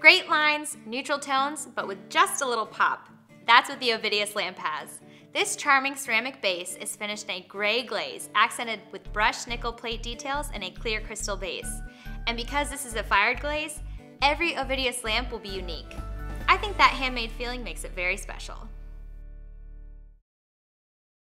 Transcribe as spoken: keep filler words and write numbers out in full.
Great lines, neutral tones, but with just a little pop. That's what the Ovidius lamp has. This charming ceramic base is finished in a gray glaze, accented with brushed nickel plate details and a clear crystal base. And because this is a fired glaze, every Ovidius lamp will be unique. I think that handmade feeling makes it very special.